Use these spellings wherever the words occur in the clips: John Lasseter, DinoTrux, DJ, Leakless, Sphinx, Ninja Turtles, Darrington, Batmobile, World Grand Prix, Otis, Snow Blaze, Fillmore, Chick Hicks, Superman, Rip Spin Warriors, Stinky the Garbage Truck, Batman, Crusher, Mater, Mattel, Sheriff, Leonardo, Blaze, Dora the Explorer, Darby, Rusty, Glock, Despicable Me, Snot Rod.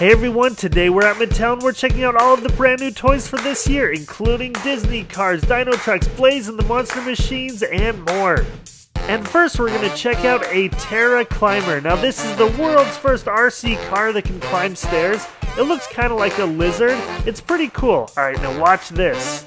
Hey everyone, today we're at Mattel and we're checking out all of the brand new toys for this year, including Disney, Cars, DinoTrux, Blaze and the Monster Machines, and more. And first we're going to check out a Terra Climber. Now this is the world's first RC car that can climb stairs. It looks kind of like a lizard. It's pretty cool. Alright, now watch this.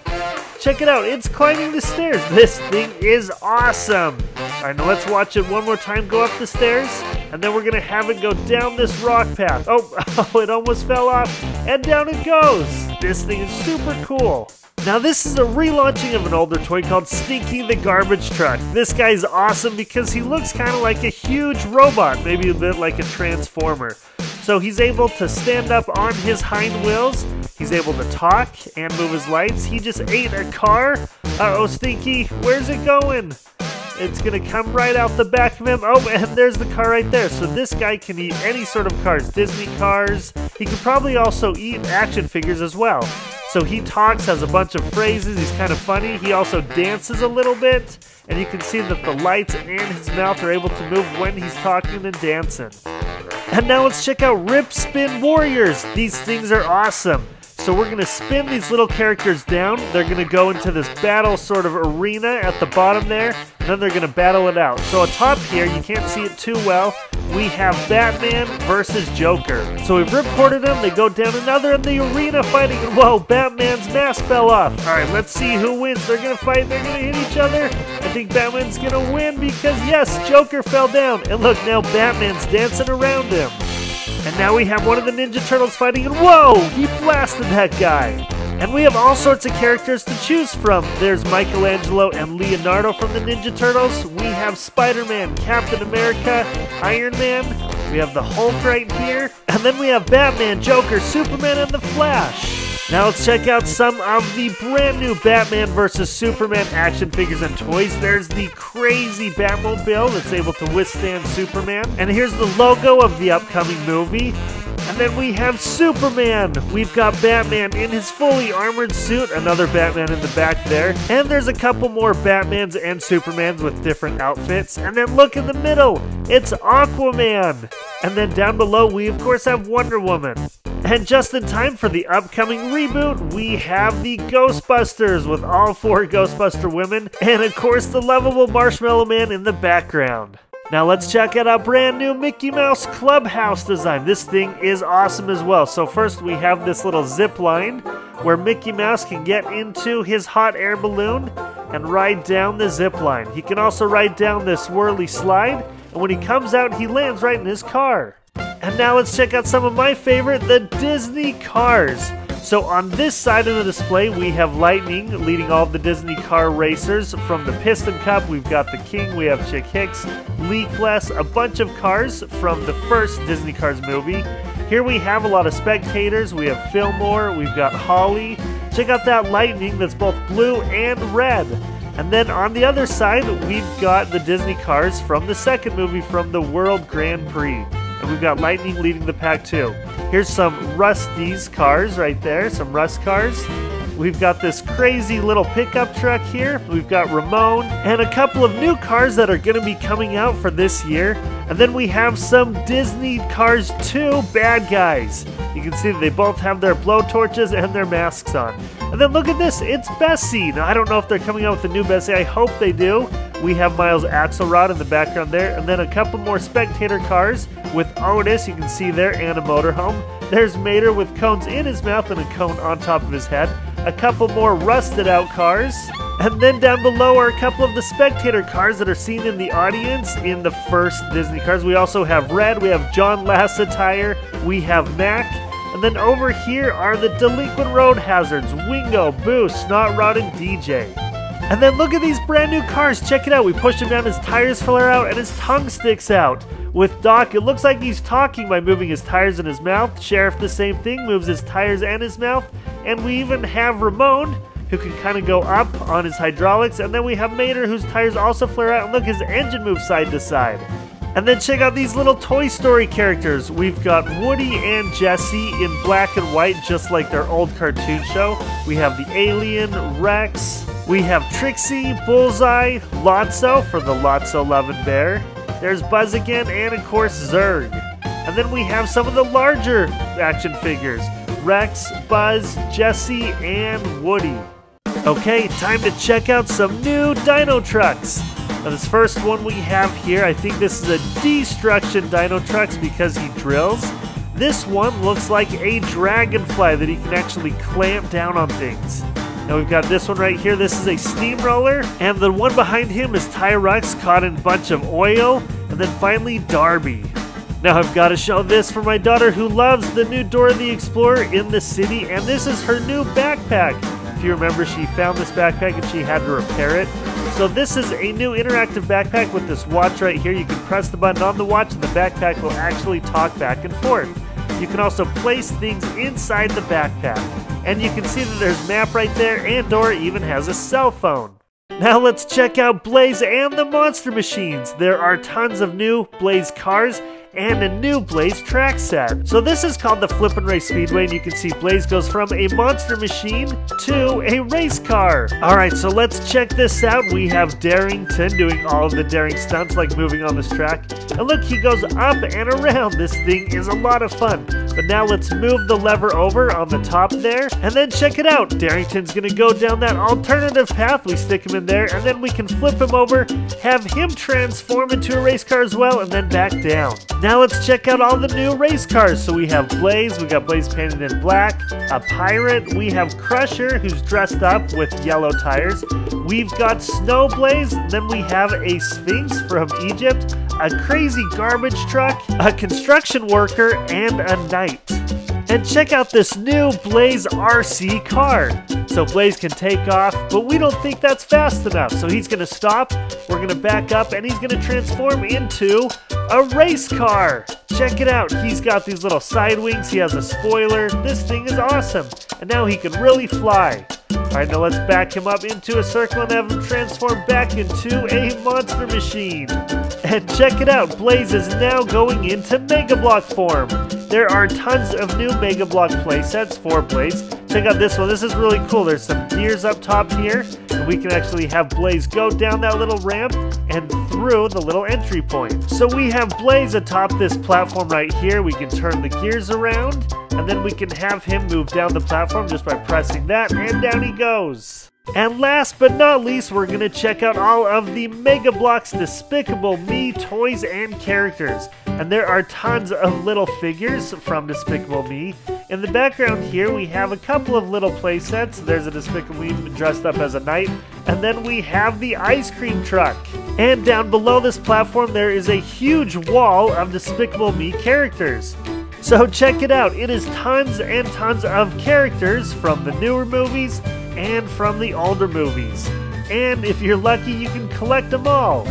Check it out, it's climbing the stairs. This thing is awesome. Alright, now let's watch it one more time go up the stairs. And then we're gonna have it go down this rock path. Oh, it almost fell off. And down it goes. This thing is super cool. Now this is a relaunching of an older toy called Stinky the Garbage Truck. This guy's awesome because he looks kind of like a huge robot, maybe a bit like a transformer. So he's able to stand up on his hind wheels, he's able to talk and move his lights. He just ate a car. Uh-oh, Stinky, where's it going? It's gonna come right out the back of him. Oh, and there's the car right there. So this guy can eat any sort of cars, Disney cars. He can probably also eat action figures as well. So he talks, has a bunch of phrases, he's kind of funny. He also dances a little bit, and you can see that the lights and his mouth are able to move when he's talking and dancing. And now let's check out Rip Spin Warriors. These things are awesome. So we're gonna spin these little characters down. They're gonna go into this battle sort of arena at the bottom there, and then they're gonna battle it out. So atop here, you can't see it too well, we have Batman versus Joker. So we've ripcorded them, they go down another in the arena fighting, and whoa, Batman's mask fell off. All right, let's see who wins. They're gonna fight, they're gonna hit each other. I think Batman's gonna win because yes, Joker fell down. And look, now Batman's dancing around him. And now we have one of the Ninja Turtles fighting, and whoa, he blasted that guy. And we have all sorts of characters to choose from. There's Michelangelo and Leonardo from the Ninja Turtles. We have Spider-Man, Captain America, Iron Man. We have the Hulk right here. And then we have Batman, Joker, Superman, and the Flash. Now let's check out some of the brand new Batman vs. Superman action figures and toys. There's the crazy Batmobile that's able to withstand Superman. And here's the logo of the upcoming movie. And then we have Superman. We've got Batman in his fully armored suit, another Batman in the back there. And there's a couple more Batmans and Supermans with different outfits. And then look in the middle, it's Aquaman. And then down below, we of course have Wonder Woman. And just in time for the upcoming reboot, we have the Ghostbusters with all four Ghostbuster women. And of course, the lovable Marshmallow Man in the background. Now let's check out our brand new Mickey Mouse Clubhouse design. This thing is awesome as well. So first we have this little zip line where Mickey Mouse can get into his hot air balloon and ride down the zip line. He can also ride down this swirly slide, and when he comes out, he lands right in his car. And now let's check out some of my favorite, the Disney Cars. So on this side of the display, we have Lightning leading all the Disney car racers. From the Piston Cup, we've got the King, we have Chick Hicks, Leakless, a bunch of cars from the first Disney Cars movie. Here we have a lot of spectators. We have Fillmore, we've got Holly. Check out that Lightning that's both blue and red. And then on the other side, we've got the Disney Cars from the second movie from the World Grand Prix. And we've got Lightning leading the pack too. Here's some Rusty's cars right there, some Rust cars. We've got this crazy little pickup truck here. We've got Ramon and a couple of new cars that are gonna be coming out for this year. And then we have some Disney Cars 2 bad guys. You can see that they both have their blowtorches and their masks on. And then look at this, it's Bessie. Now I don't know if they're coming out with a new Bessie, I hope they do. We have Miles Axelrod in the background there, and then a couple more spectator cars with Otis, you can see there, and a motorhome. There's Mater with cones in his mouth and a cone on top of his head. A couple more rusted out cars. And then down below are a couple of the spectator cars that are seen in the audience in the first Disney Cars. We also have Red, we have John Lasseter, we have Mac. And then over here are the delinquent road hazards, Wingo, Boost, Snot Rod, and DJ. And then look at these brand new cars, check it out. We push him down, his tires flare out, and his tongue sticks out. With Doc, it looks like he's talking by moving his tires in his mouth. Sheriff, the same thing, moves his tires and his mouth. And we even have Ramon, who can kind of go up on his hydraulics. And then we have Mater, whose tires also flare out. And look, his engine moves side to side. And then check out these little Toy Story characters. We've got Woody and Jessie in black and white, just like their old cartoon show. We have the Alien, Rex. We have Trixie, Bullseye, Lotso for the Lotso loving bear. There's Buzz again, and of course Zurg. And then we have some of the larger action figures. Rex, Buzz, Jesse, and Woody. Okay, time to check out some new DinoTrux. Now this first one we have here, I think this is a destruction DinoTrux because he drills. This one looks like a dragonfly that he can actually clamp down on things. Now we've got this one right here, this is a steamroller, and the one behind him is Tyrux caught in a bunch of oil, and then finally Darby. Now I've got to show this for my daughter who loves the new Dora the Explorer in the city, and this is her new backpack. If you remember, she found this backpack and she had to repair it. So this is a new interactive backpack with this watch right here. You can press the button on the watch and the backpack will actually talk back and forth. You can also place things inside the backpack. And you can see that there's a map right there, and Dora even has a cell phone. Now let's check out Blaze and the Monster Machines. There are tons of new Blaze cars and a new Blaze track set. So this is called the Flip and Race Speedway, and you can see Blaze goes from a monster machine to a race car. All right, so let's check this out. We have Darrington doing all of the daring stunts, like moving on this track. And look, he goes up and around. This thing is a lot of fun. But now let's move the lever over on the top there, and then check it out. Darrington's gonna go down that alternative path. We stick him in there, and then we can flip him over, have him transform into a race car as well, and then back down. Now let's check out all the new race cars. So we have Blaze, we got Blaze painted in black, a pirate, we have Crusher who's dressed up with yellow tires, we've got Snow Blaze, then we have a Sphinx from Egypt, a crazy garbage truck, a construction worker, and a knight. And check out this new Blaze RC car. So Blaze can take off, but we don't think that's fast enough. So he's gonna stop, we're gonna back up, and he's gonna transform into a race car. Check it out. He's got these little side wings. He has a spoiler. This thing is awesome. And now he can really fly. All right, now let's back him up into a circle and have him transform back into a monster machine. And check it out. Blaze is now going into Mega Blok form. There are tons of new Mega Blok playsets for Blaze. Check out this one. This is really cool. There's some gears up top here. And we can actually have Blaze go down that little ramp and through the little entry point. So we have Blaze atop this platform right here. We can turn the gears around, and then we can have him move down the platform just by pressing that, and down he goes. And last but not least, we're going to check out all of the Mega Bloks Despicable Me toys and characters. And there are tons of little figures from Despicable Me. In the background here, we have a couple of little play sets. There's a Despicable Me dressed up as a knight. And then we have the ice cream truck. And down below this platform, there is a huge wall of Despicable Me characters. So check it out. It is tons and tons of characters from the newer movies and from the older movies. And if you're lucky, you can collect them all.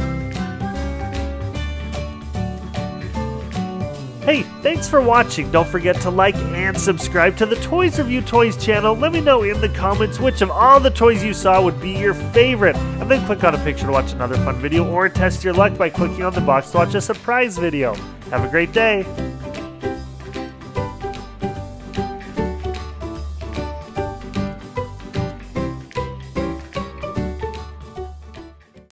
Hey, thanks for watching. Don't forget to like and subscribe to the Toys Review Toys channel. Let me know in the comments which of all the toys you saw would be your favorite. And then click on a picture to watch another fun video, or test your luck by clicking on the box to watch a surprise video. Have a great day.